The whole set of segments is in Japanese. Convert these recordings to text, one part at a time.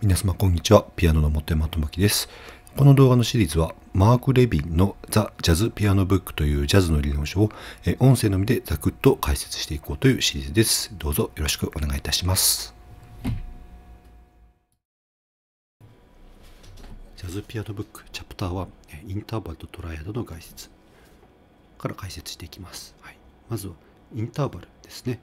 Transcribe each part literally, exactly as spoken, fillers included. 皆様こんにちは。ピアノの本山智樹です。この動画のシリーズはマーク・レヴィンのザ・ジャズ・ピアノ・ブックというジャズの理論書を音声のみでざくっと解説していこうというシリーズです。どうぞよろしくお願いいたします。ジャズ・ピアノ・ブックチャプターいち、インターバルとトライアドの概説から解説していきます。はい、まずはインターバルですね。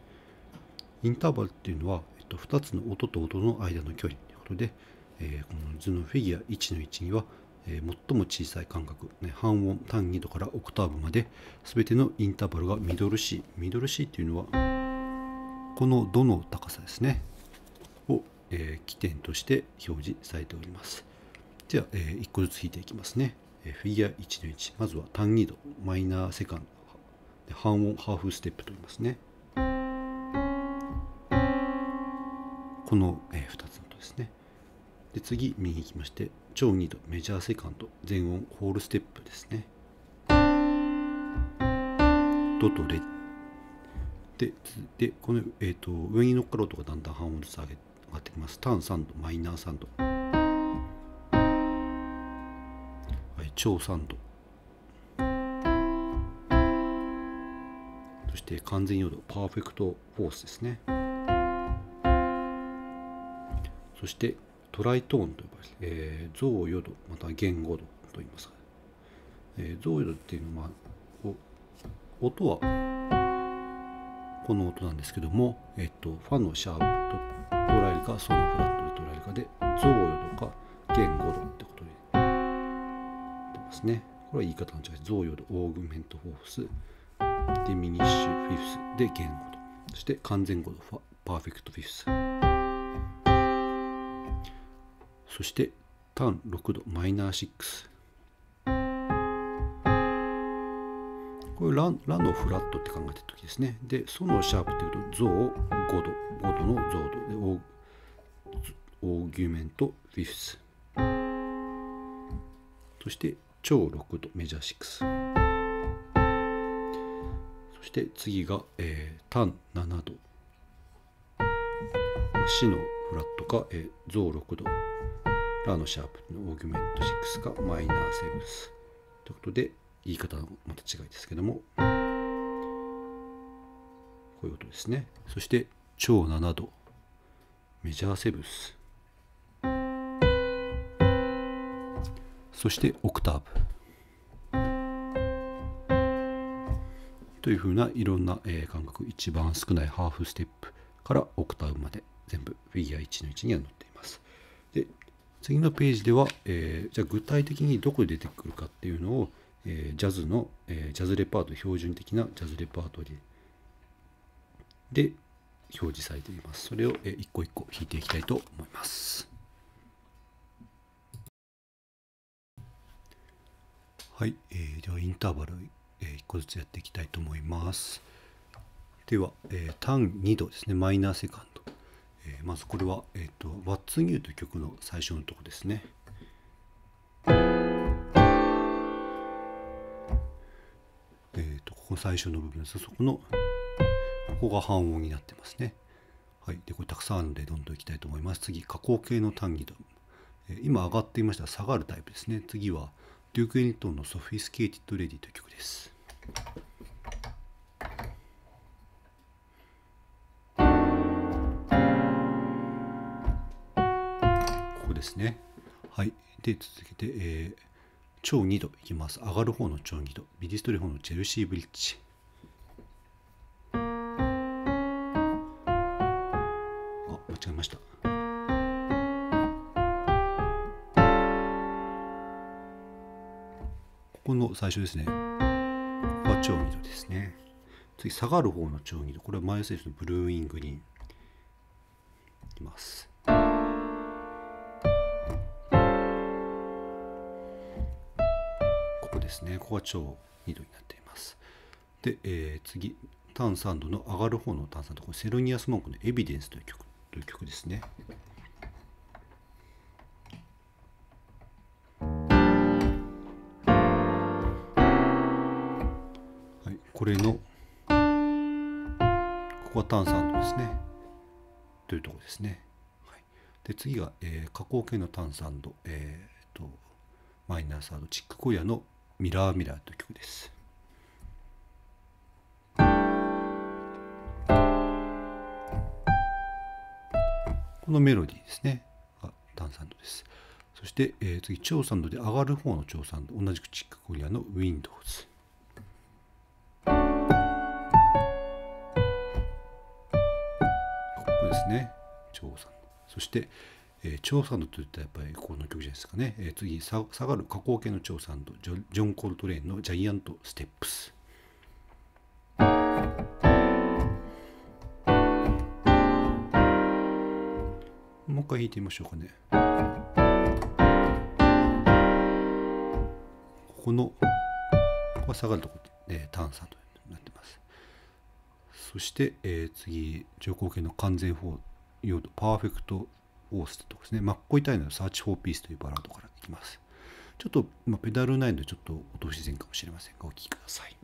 インターバルっていうのはふたつの音と音の間の距離。で、えー、この図のフィギュアいちのいちには、えー、最も小さい間隔、ね、半音単二度からオクターブまで全てのインターバルがミドル C。 ミドル C というのはこのドの高さですねを、えー、起点として表示されております。では、えー、いっこずつ弾いていきますね、えー、フィギュアいちのいち、まずは単二度マイナーセカンド半音ハーフステップと言いますね。この、えー、ふたつの音ですね。で次、右行きまして、超に度、メジャーセカンド、全音、ホールステップですね。ドとレ。で、でこの、えー、と上に乗っかる音がだんだん半音ずつ上げ、上がってきます。ターンさん度、マイナーさん度。はい、超さん度。そして完全よん度、パーフェクトフォースですね。そして、トライトーンと呼ばれる、えー、増よん度、また減ご度と言います。えー、増よん度っていうのは、音はこの音なんですけども、えっと、ファのシャープと捉えるか、ソのフラットで捉えるかで、増よん度か減ご度ってことになってますね。これは言い方の違い、増よん度、オーグメントフォース、ディミニッシュフィフスで減ご度、そして完全ご度、パーフェクトフィフス。そしてターンろく度マイナーろく。これララのフラットって考えてる時ですね。でソのシャープっていうとゾをご度、ご度のゾ度でオーギュメントフィフス。そして超ろく度メジャーろく。そして次が、えー、ターンなな度。シのフラットか、えー、ゾろく度。ラのシャープのオーギュメントろくかマイナーななということで言い方のまた違いですけども、こういうことですね。そして超なな度メジャーなな、そしてオクターブというふうないろんな間隔、一番少ないハーフステップからオクターブまで全部フィギュアいちのいちには載っています。で次のページでは、えー、じゃあ具体的にどこで出てくるかっていうのを、えー、ジャズの、えー、ジャズレパートリー、標準的なジャズレパートリーで表示されています。それを、えー、一個一個弾いていきたいと思います。はい、えー、ではインターバル、えー、一個ずつやっていきたいと思います。では、えー、単に度ですね、マイナーセカンド。まずこれは、えーと、What's New という曲の最初のところですね。えっと、ここ最初の部分です。そこの、ここが半音になってますね。はい。で、これたくさんあるので、どんどんいきたいと思います。次、下降系の単二度。今上がっていました下がるタイプですね。次は、デューク・エルトンのソフィスケーティッド・レディという曲です。ですね。はい。で、続けて、えー、超に度いきます。上がる方の超に度。ビリストリー方のチェルシーブリッジ。あ、間違えました。ここの最初ですね。ここは超に度ですね。次、下がる方の超に度。これはマイルス・デイビスのブルーイングリーン。いきます。ですね、ここは超に度になっています。で、えー、次、ターンさん度の上がる方のターンさん度、これセロニアス・モンクのエビデンスという曲、という曲ですね。はい、これの、ここはターンさん度ですね。というところですね。はい、で次が、えー、下降系の炭酸度、えー、とマイナーサード、チック・コリアの「ミラー・ミラー」という曲です。このメロディーですねが炭酸度です。そして、えー、次超酸度で上がる方の超酸度、同じくチック・コリアの「ウィンドウズ」。ね、超酸度。そして、えー、超酸度といったらやっぱりこの曲じゃないですかね。えー、次下がる下降系の超酸度、ジョ、ジョン・コルトレーンの「ジャイアント・ステップス」。もう一回弾いてみましょうかね。ここのここが下がるところで炭酸となってます。そして、えー、次、上降系の完全フォー用途、パーフェクトオースとかですね、マッコイ・タイナのサーチ・フォー・ピースというバラードからいきます。ちょっと、まあ、ペダルないので、ちょっと音不自然かもしれませんが、お聴きください。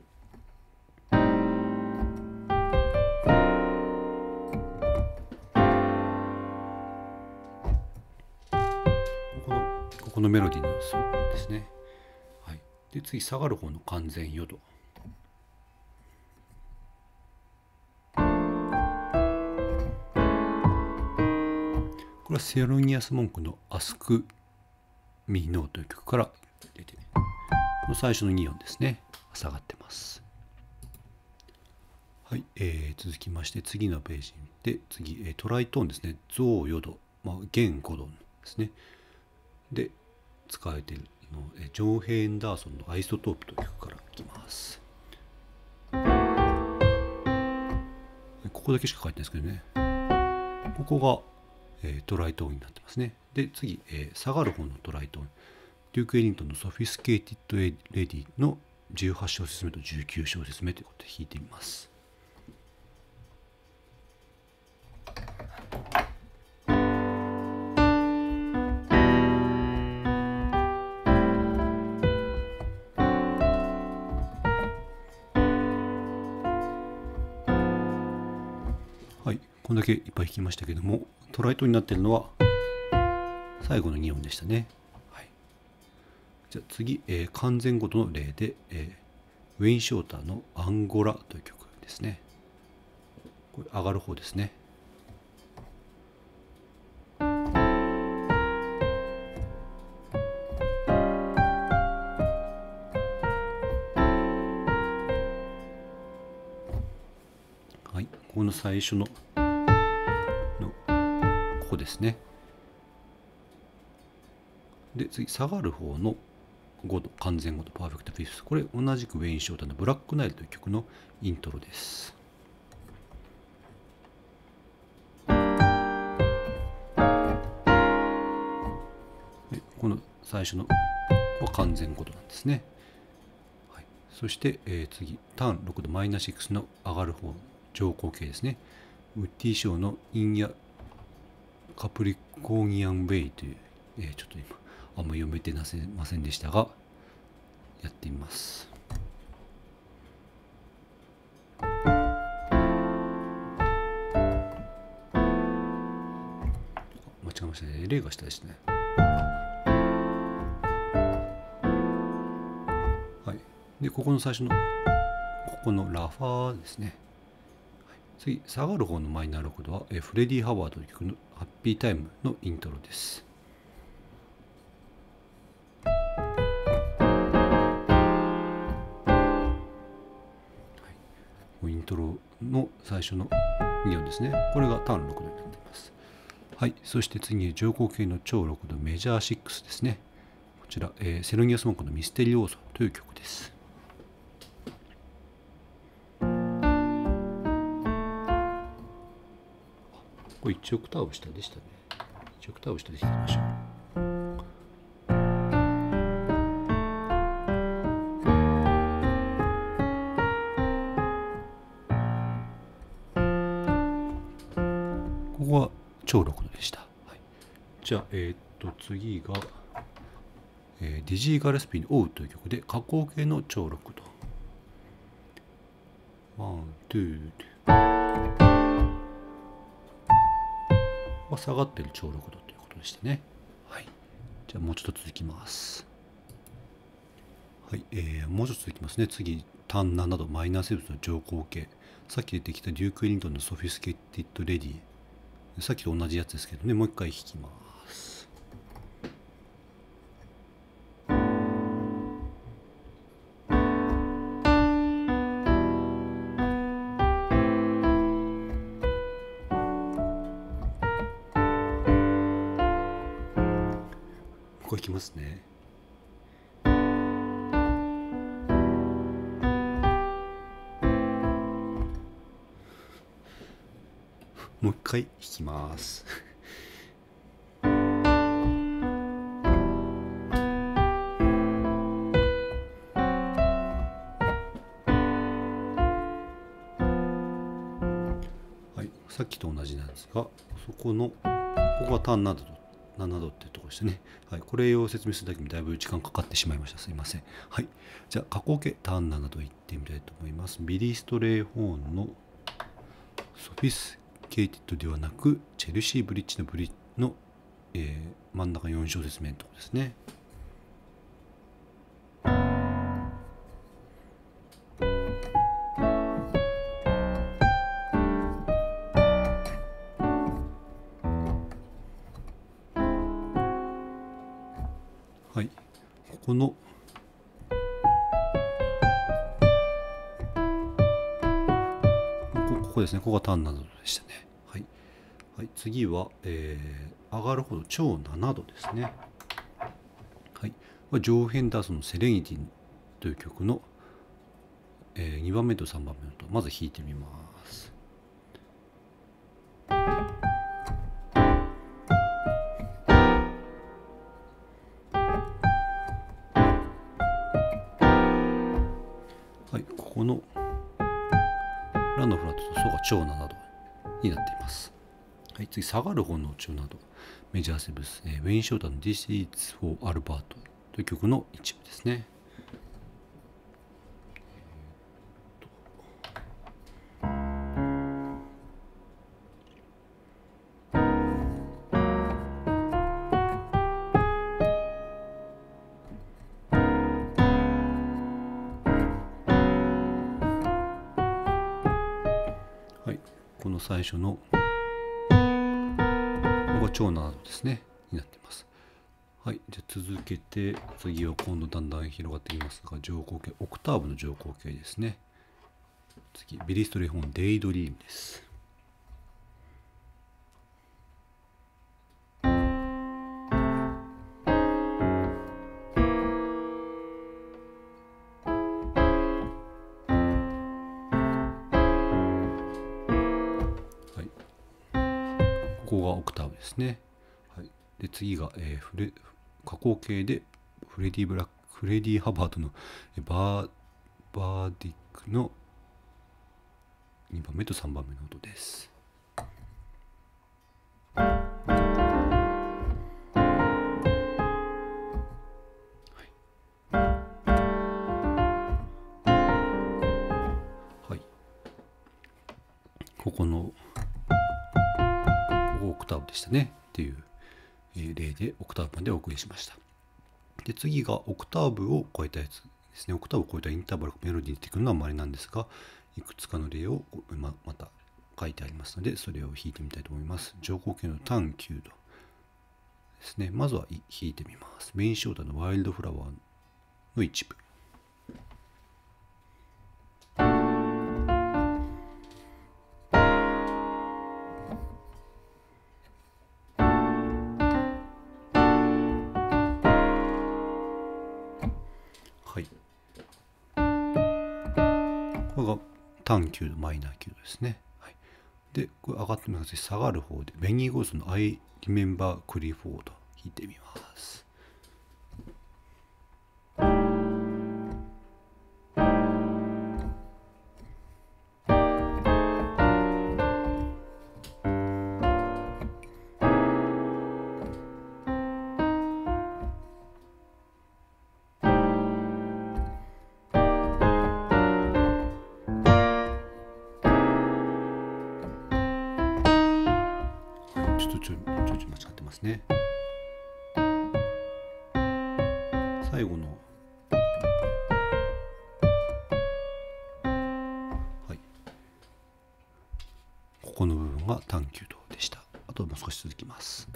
この、ここのメロディーのソロですね。はい、で次、下がる方の完全用途。これはセロニアス・モンクの「Ask Me No」という曲から出て、この最初のに音ですね、下がってます。はい、えー、続きまして次のページで、次、えー、トライトーンですね、増よど、まあ、弦ごどんですね。で、使われているの、えー、ジョン・ヘイ・エンダーソンの「アイソトープ」という曲からいきます。ここだけしか書いてないですけどね、ここがトライトーンになってますね。で次、えー、下がる方のトライトーン、デューク・エリントンの「ソフィスケーティッド・レディ」のじゅうはちしょうせつめとじゅうきゅうしょうせつめということで弾いてみます。はい、こんだけいっぱい弾きましたけども、トライトになっているのは最後のに音でしたね。はい、じゃあ次、えー、完全ごとの例で、えー、ウェイン・ショーターの「アンゴラ」という曲ですね。これ上がる方ですね。はい、この最初のここですね。で次下がる方のごど、完全ごど、パーフェクトフィフス、これ同じくウェイン・ショーターの「ブラック・ナイル」という曲のイントロです。でこの最初のは完全ごどなんですね。はい、そして、えー、次ターンろくどマイナーろくの上がる方、上降系ですね、ウッディ・ショーの「イン・ヤ・カプリコーニアン・ウェイ」という、えー、ちょっと今あんま読めてなせませんでしたが、やってみます。間違えましたね、例が下ですね。はい、でここの最初のここのラファーですね。次、下がる方のマイナーろくどは、えフレディ・ハワードの曲の「ハッピータイム」のイントロです。はい、イントロの最初のに音ですね。これがターンろくどになっています。はい、そして次、上降系の超ろくどメジャーろくですね。こちら、えー、セロニアス・モンクの「ミステリオーソ」という曲です。これいちオクターブ下でしたね。いちオクターブ下で弾きましょう。ここは超ろくどでした。はい、じゃあ、えっ、ー、と次が、えー、ディジー・ガレスピーの「オウ」という曲で下降系の超ろくど。ワン、ツー、ツー。下がってる超ろくどというましたね。はい。じゃあもうちょっと続きます。はい、えー、もうちょっと続きますね。次、単ななどマイナー生物の乗降系。さっき出てきたデューク・エリントンのソフィスケティッド・レディ。さっきと同じやつですけどね、もう一回弾きます。ここ弾きますね。もう一回弾きます。はい、さっきと同じなんですが、そこのここが単ななどななどっていうところでしたね。はい、これを説明するだけにだいぶ時間かかってしまいました。すいません。はい、じゃあ加工形単ななどいってみたいと思います。ビリー・ストレイホーンのソフィスケイティッドではなくチェルシー・ブリッジのブリッジの、えー、真ん中よん小節目のところですね。はい、ここのここですね。ここが単ななどでしたね。はい。はい、次は、えー、上がるほど超なな度ですね。はい。ジョー・ヘンダーソンのセレニティという曲の、えー、にばんめとさんばんめのと、まず弾いてみます。はい。ここのラのフラットとソが超なな度になっています。はい、次、下がる方の超なな度。メジャーセブンス、えー、ウェイン・ショーターの This is for Albert という曲の一部ですね。この最初のここが超なな度ですねになっています。はい、じゃあ続けて次は今度だんだん広がっていますが、乗降系オクターブの乗降系ですね。次、ビリー・ストレイホーン「デイ・ドリーム」です。ここがオクターブですね。はい、で次が、えー、フレ加工系でフレディ・ブラックフレディ・ハバードのバーバーディックのにばんめとさんばんめの音です。はい。はい、ここのオクターブでしたねっていう例でオクターブまでお送りしました。で次がオクターブを超えたやつですね。オクターブを超えたインターバルメロディーに出てくるのはまれなんですが、いくつかの例を ま, また書いてありますので、それを弾いてみたいと思います。乗降系の単きゅう度ですね。まずは弾いてみます。メインショーターのワイルドフラワーの一部。はい、これが単きゅう度マイナーきゅう度ですね。はい、でこれ上がってみます。下がる方でベニー・ゴーストの「I Remember Clifford」弾いてみます。ちょっとちょいちょい間違ってますね。最後の、はい、ここの部分が短弓道でした。あともう少し続きます。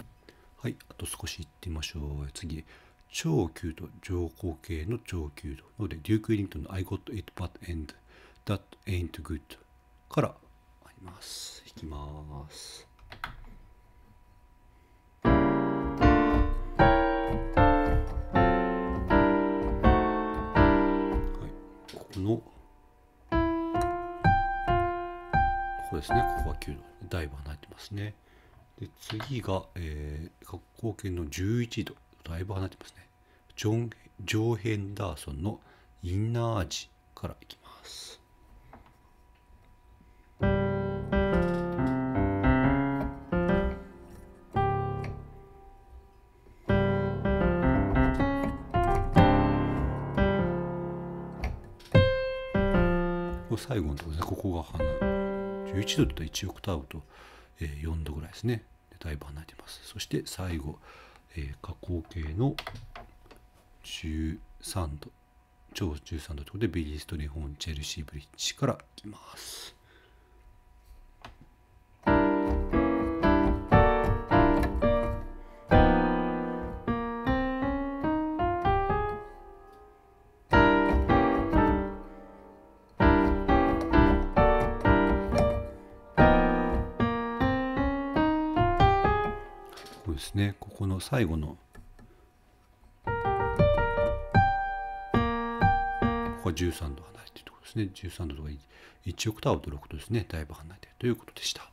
はい、あと少しいってみましょう。次、超弓道、上皇系の超弓道ので、デューク・エリントンの I got it but end that ain't good からあります。いきます。のここですね、ここはきゅうの台場になってますね。で次が、えー、格好圏のじゅういちど、だいぶ離れてますね。ジョン・ジョー・ヘンダーソンのインナー味からいきます。最後のところですね、ここが離れじゅういちどっていちオクターブとよんどぐらいですね。だいぶ離れてます。そして最後、えー、下降系のじゅうさんど、超じゅうさんどということでビリー・ストリホンチェルシー・ブリッジからいきます。ここの最後のここはじゅうさんど離れているところですね。じゅうさんどとかいちオクターブとろくどですね、だいぶ離れているということでした。